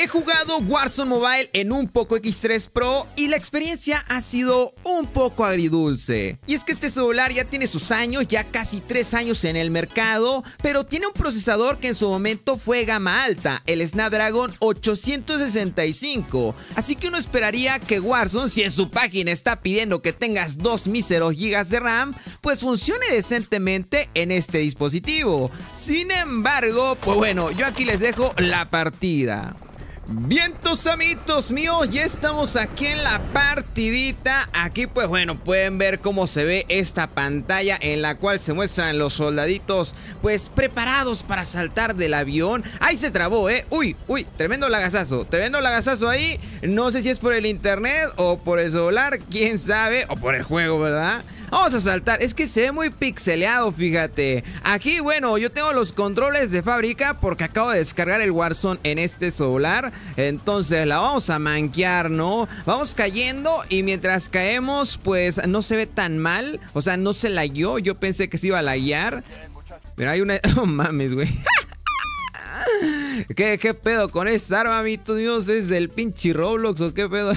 He jugado Warzone Mobile en un Poco X3 Pro y la experiencia ha sido un poco agridulce. Y es que este celular ya tiene sus años, ya casi 3 años en el mercado, pero tiene un procesador que en su momento fue gama alta, el Snapdragon 865. Así que uno esperaría que Warzone, si en su página está pidiendo que tengas 2 míseros gigas de RAM, pues funcione decentemente en este dispositivo. Sin embargo, pues bueno, yo aquí les dejo la partida. Bien, tus amiguitos míos, ya estamos aquí en la partidita. Aquí pues bueno, pueden ver cómo se ve esta pantalla en la cual se muestran los soldaditos pues preparados para saltar del avión. Ahí se trabó, uy, tremendo lagazazo ahí. No sé si es por el internet o por el celular, quién sabe, o por el juego, ¿verdad? Vamos a saltar, es que se ve muy pixeleado, fíjate. Aquí bueno, yo tengo los controles de fábrica porque acabo de descargar el Warzone en este celular. Entonces la vamos a manquear, ¿no? Vamos cayendo y mientras caemos, pues no se ve tan mal. O sea, no se lagueó, yo pensé que se iba a laguear. Pero hay una... Oh, mames, güey. ¿Qué pedo con esa arma, amiguitos míos? ¿Es del pinche Roblox o qué pedo?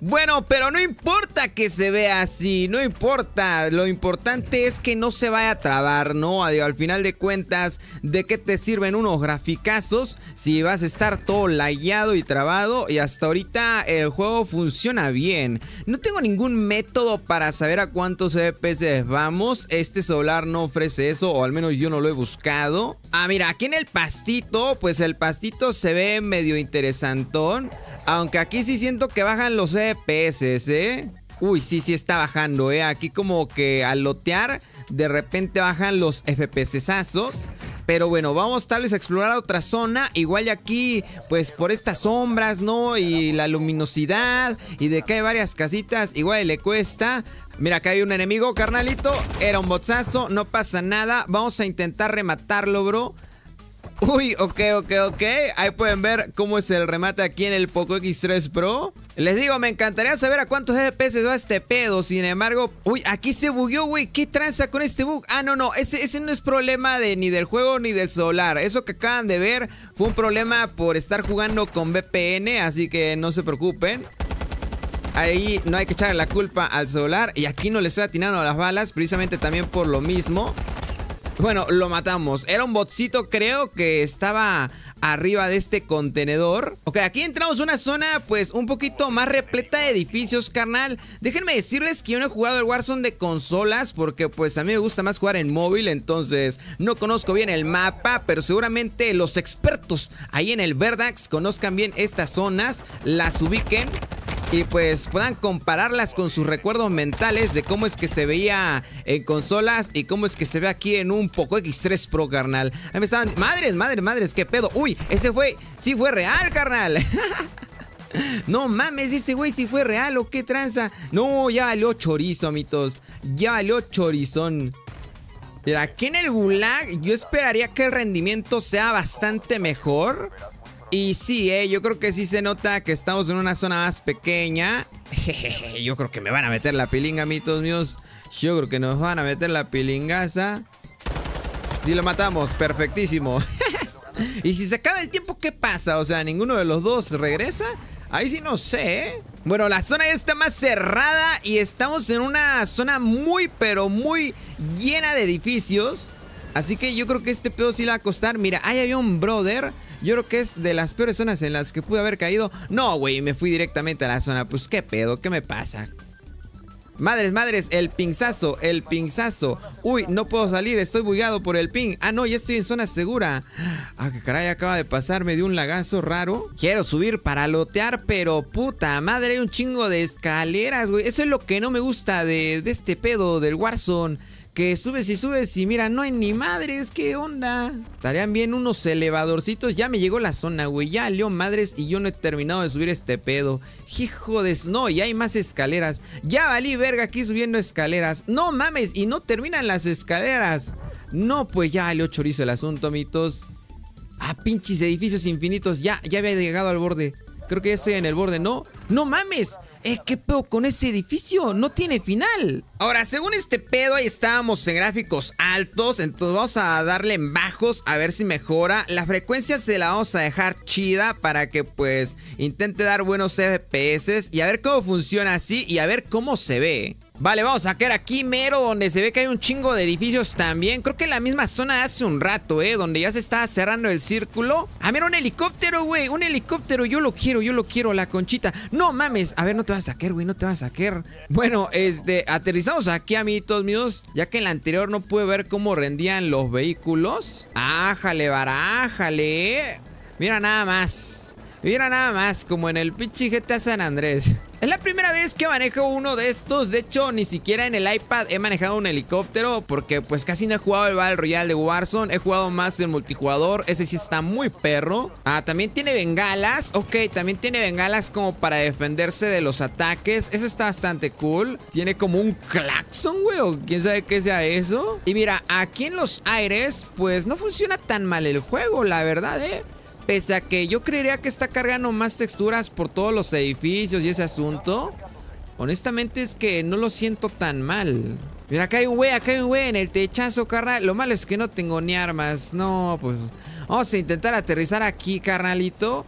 Bueno, pero no importa que se vea así, no importa. Lo importante es que no se vaya a trabar, ¿no? Al final de cuentas, ¿de qué te sirven unos graficazos si vas a estar todo lagueado y trabado? Y hasta ahorita el juego funciona bien. No tengo ningún método para saber a cuántos FPS vamos. Este celular no ofrece eso, o al menos yo no lo he buscado. Ah, mira, aquí en el pastito, pues el pastito se ve medio interesantón. Aunque aquí sí siento que bajan los FPS, ¿eh? Uy, sí está bajando, ¿eh? Aquí como que al lotear, de repente bajan los FPSazos. Pero bueno, vamos tal vez a explorar otra zona. Igual aquí, pues por estas sombras, ¿no? Y la luminosidad, y de que hay varias casitas, igual le cuesta. Mira, acá hay un enemigo, carnalito. Era un botzazo, no pasa nada. Vamos a intentar rematarlo, bro. Uy, ok. Ahí pueden ver cómo es el remate aquí en el Poco X3 Pro. Les digo, me encantaría saber a cuántos FPS va este pedo. Sin embargo, uy, aquí se bugueó, güey. ¿Qué tranza con este bug? Ah, no, ese no es problema ni del juego ni del solar. Eso que acaban de ver fue un problema por estar jugando con VPN. Así que no se preocupen. Ahí no hay que echarle la culpa al solar. Y aquí no le estoy atinando a las balas, precisamente también por lo mismo. Bueno, lo matamos. Era un botcito, creo, que estaba arriba de este contenedor. Ok, aquí entramos a una zona, pues, un poquito más repleta de edificios, carnal. Déjenme decirles que yo no he jugado el Warzone de consolas porque, pues, a mí me gusta más jugar en móvil. Entonces, no conozco bien el mapa, pero seguramente los expertos ahí en el Verdax conozcan bien estas zonas, las ubiquen y pues puedan compararlas con sus recuerdos mentales de cómo es que se veía en consolas y cómo es que se ve aquí en un Poco X3 Pro, carnal. Ahí me estaban... Madres, qué pedo. Uy, ese fue... Sí fue real, carnal. No mames, ese güey sí fue real o qué tranza. No, ya valió chorizo, amitos. Ya valió chorizón. Mira, aquí en el Gulag yo esperaría que el rendimiento sea bastante mejor. Y sí, yo creo que sí se nota que estamos en una zona más pequeña. Jejeje, yo creo que me van a meter la pilinga, amigos míos. Yo creo que nos van a meter la pilingaza. Y lo matamos, perfectísimo. Y si se acaba el tiempo, ¿qué pasa? O sea, ¿ninguno de los dos regresa? Ahí sí no sé, ¿eh? Bueno, la zona ya está más cerrada y estamos en una zona muy, pero muy llena de edificios. Así que yo creo que este pedo sí le va a costar. Mira, ahí había un brother. Yo creo que es de las peores zonas en las que pude haber caído. No, güey, me fui directamente a la zona. Pues qué pedo, ¿qué me pasa? Madres, el pinzazo. Uy, no puedo salir, estoy bugueado por el ping. Ah, no, ya estoy en zona segura. Ah, que caray, acaba de pasarme de un lagazo raro. Quiero subir para lotear, pero puta madre, hay un chingo de escaleras, güey. Eso es lo que no me gusta de este pedo del Warzone. Que subes y mira, no hay ni madres, ¿qué onda? Estarían bien unos elevadorcitos. Ya me llegó la zona, güey. Ya leo madres y yo no he terminado de subir este pedo. Hijo de... No, y hay más escaleras. Ya valí verga aquí subiendo escaleras. No mames, y no terminan las escaleras. No, pues ya leo chorizo el asunto, mitos. Ah, pinches edificios infinitos. Ya había llegado al borde. Creo que ya estoy en el borde, ¿no? ¡No mames! ¿Qué pedo con ese edificio? No tiene final. Ahora, según este pedo, ahí estábamos en gráficos altos. Entonces vamos a darle en bajos a ver si mejora. La frecuencia se la vamos a dejar chida para que pues intente dar buenos FPS. Y a ver cómo funciona así y a ver cómo se ve. Vale, vamos a caer aquí mero donde se ve que hay un chingo de edificios también. Creo que en la misma zona hace un rato, donde ya se estaba cerrando el círculo. Ah, mira, un helicóptero, güey, un helicóptero. Yo lo quiero, la conchita. No mames, a ver, no te vas a caer, güey, no te vas a caer. Bueno, aterrizamos aquí, amiguitos míos, ya que en la anterior no pude ver cómo rendían los vehículos. Ájale, barájale. Mira nada más. Mira nada más, como en el pinche GTA San Andrés. Es la primera vez que manejo uno de estos. De hecho, ni siquiera en el iPad he manejado un helicóptero, porque pues casi no he jugado el Battle Royale de Warzone. He jugado más el multijugador. Ese sí está muy perro. Ah, también tiene bengalas. Ok, también tiene bengalas como para defenderse de los ataques. Eso está bastante cool. Tiene como un claxon, güey, o quién sabe qué sea eso. Y mira, aquí en los aires pues no funciona tan mal el juego, la verdad, Pese a que yo creería que está cargando más texturas por todos los edificios y ese asunto. Honestamente es que no lo siento tan mal. Mira, acá hay un güey en el techazo, carnal. Lo malo es que no tengo ni armas. No, pues vamos a intentar aterrizar aquí, carnalito.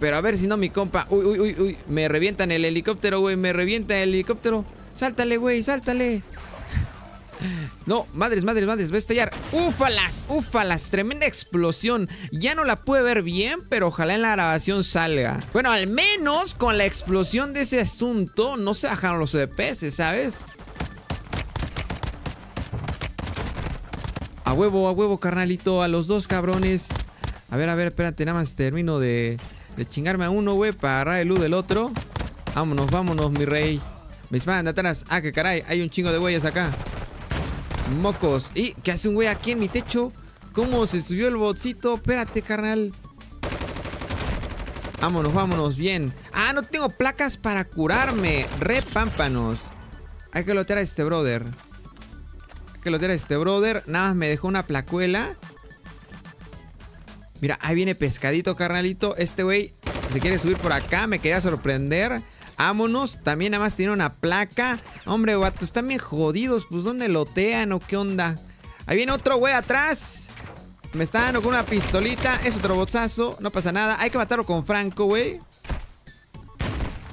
Pero a ver si no, mi compa. Uy. Me revientan el helicóptero, güey. Me revienta el helicóptero. Sáltale, güey, sáltale. No, madres, va a estallar. Úfalas, tremenda explosión. Ya no la pude ver bien, pero ojalá en la grabación salga. Bueno, al menos con la explosión de ese asunto no se bajaron los FPS, ¿sabes? A huevo, carnalito, a los dos cabrones. A ver, espérate, nada más termino de chingarme a uno, güey, para agarrar el luz del otro. Vámonos, mi rey. Me disparan de atrás. Ah, que caray, hay un chingo de güeyes acá. Mocos. ¿Y qué hace un güey aquí en mi techo? ¿Cómo se subió el botcito? Espérate, carnal. Vámonos, bien. Ah, no tengo placas para curarme. Repámpanos. Hay que lotear a este brother. Nada más me dejó una placuela. Mira, ahí viene pescadito, carnalito. Este güey se quiere subir por acá. Me quería sorprender. Vámonos, también nada más tiene una placa. Hombre, vatos, están bien jodidos. Pues, ¿dónde lotean o qué onda? Ahí viene otro güey atrás. Me está dando con una pistolita. Es otro bozazo, no pasa nada. Hay que matarlo con Franco, güey.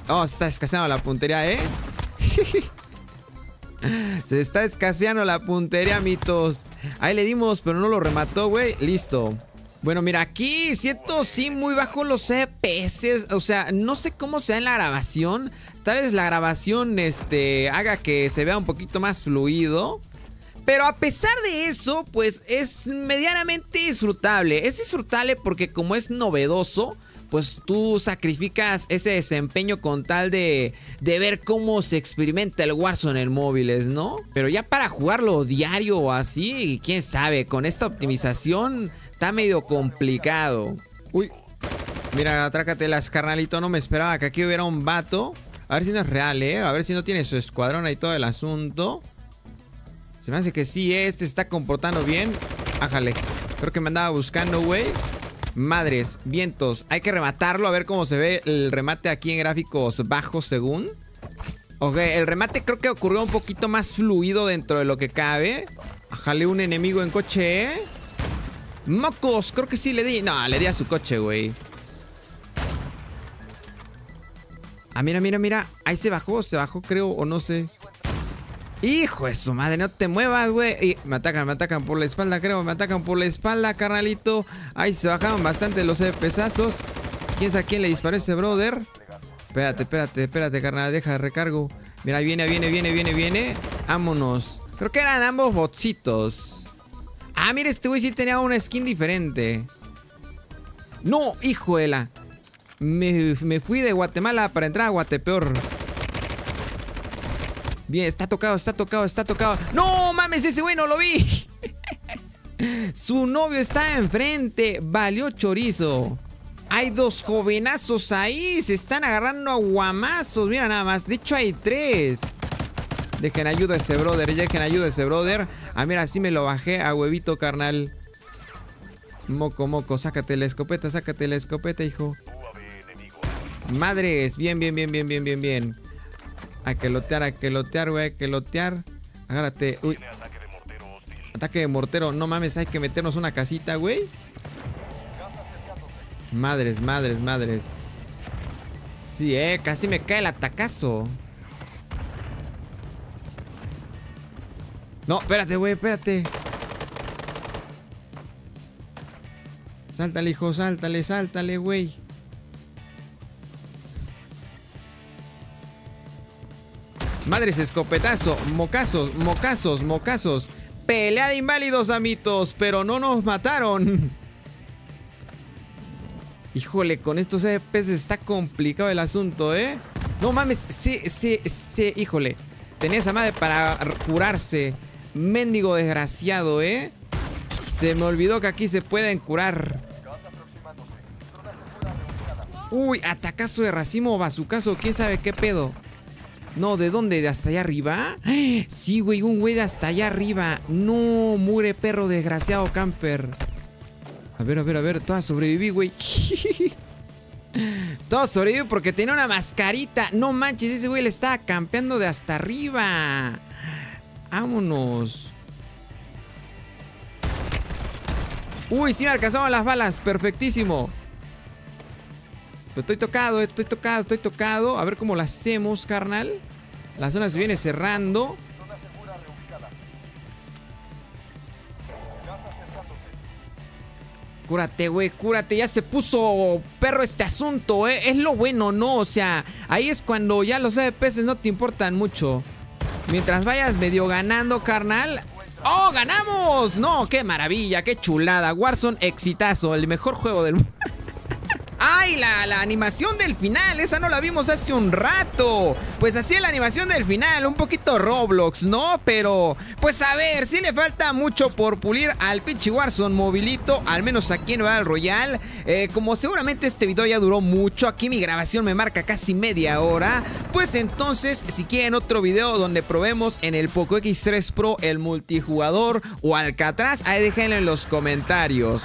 Oh, se está escaseando la puntería, Se está escaseando la puntería, mitos. Ahí le dimos, pero no lo remató, güey. Listo. Bueno, mira, aquí siento sí muy bajo los FPS. O sea, no sé cómo sea en la grabación. Tal vez la grabación haga que se vea un poquito más fluido. Pero a pesar de eso, pues es medianamente disfrutable. Es disfrutable porque como es novedoso, pues tú sacrificas ese desempeño con tal de ver cómo se experimenta el Warzone en móviles, ¿no? Pero ya para jugarlo diario o así, quién sabe, con esta optimización está medio complicado. Uy, mira, atrácatelas, carnalito. No me esperaba que aquí hubiera un vato. A ver si no es real, a ver si no tiene su escuadrón ahí todo el asunto. Se me hace que sí, este se está comportando bien. Ájale, creo que me andaba buscando, güey. Madres, vientos. Hay que rematarlo, a ver cómo se ve el remate aquí en gráficos bajos según. Ok, el remate creo que ocurrió un poquito más fluido dentro de lo que cabe. Ájale, un enemigo en coche, Mocos, creo que sí le di. No, le di a su coche, güey. Ah, mira. Ahí se bajó, creo, o no sé. Hijo de su madre, no te muevas, güey. Me atacan por la espalda, creo. Me atacan por la espalda, carnalito. Ahí se bajaron bastante los pesazos. ¿Quién sabe a quién le disparó ese brother? Espérate, carnal. Deja de recargo. Mira, ahí viene. Vámonos. Creo que eran ambos botcitos. Ah, mira, este güey sí tenía una skin diferente. No, hijo de la... Me fui de Guatemala para entrar a Guatepeor. Bien, está tocado. ¡No mames! Ese güey no lo vi. Su novio está enfrente. Valió chorizo. Hay dos jovenazos ahí. Se están agarrando a guamazos. Mira nada más. De hecho, hay tres. Dejen ayuda a ese brother. Ah, mira, así me lo bajé a huevito, carnal. Moco. Sácate la escopeta, hijo. Madres, bien. A quelotear, güey, a quelotear. Agárrate, uy. Ataque de mortero, no mames, hay que meternos una casita, güey. Madres. Sí, casi me cae el atacazo. No, espérate, güey, espérate. Sáltale, hijo, sáltale, güey. Madres, escopetazo, mocazos. Pelea de inválidos, amitos, pero no nos mataron. Híjole, con estos FPS está complicado el asunto, ¿eh? No mames, sí, híjole. Tenía esa madre para curarse. Mendigo desgraciado, ¿eh? Se me olvidó que aquí se pueden curar. Uy, atacazo de racimo, bazucazo, quién sabe qué pedo. No, ¿de dónde? ¿De hasta allá arriba? Sí, güey, un güey de hasta allá arriba. No, mugre perro desgraciado camper. A ver, todas sobreviví, güey. Todas sobreviví porque tenía una mascarita. No manches, ese güey le estaba campeando de hasta arriba. Vámonos. Uy, sí me alcanzaron las balas, perfectísimo. Pero estoy tocado. A ver cómo la hacemos, carnal. La zona se viene cerrando. Cúrate, güey, cúrate. Ya se puso perro este asunto, ¿eh? Es lo bueno, ¿no? O sea, ahí es cuando ya los FPS no te importan mucho. Mientras vayas medio ganando, carnal. ¡Oh, ganamos! No, qué maravilla, qué chulada. Warzone, exitazo, el mejor juego del mundo. ¡Ay, la animación del final! Esa no la vimos hace un rato. Pues así es la animación del final. Un poquito Roblox, ¿no? Pero, pues a ver, sí le falta mucho por pulir al pinche Warzone Mobilito. Al menos aquí en Battle Royale. Como seguramente este video ya duró mucho. Aquí mi grabación me marca casi media hora. Pues entonces, si quieren otro video donde probemos en el Poco X3 Pro el multijugador o Alcatraz, ahí déjenlo en los comentarios.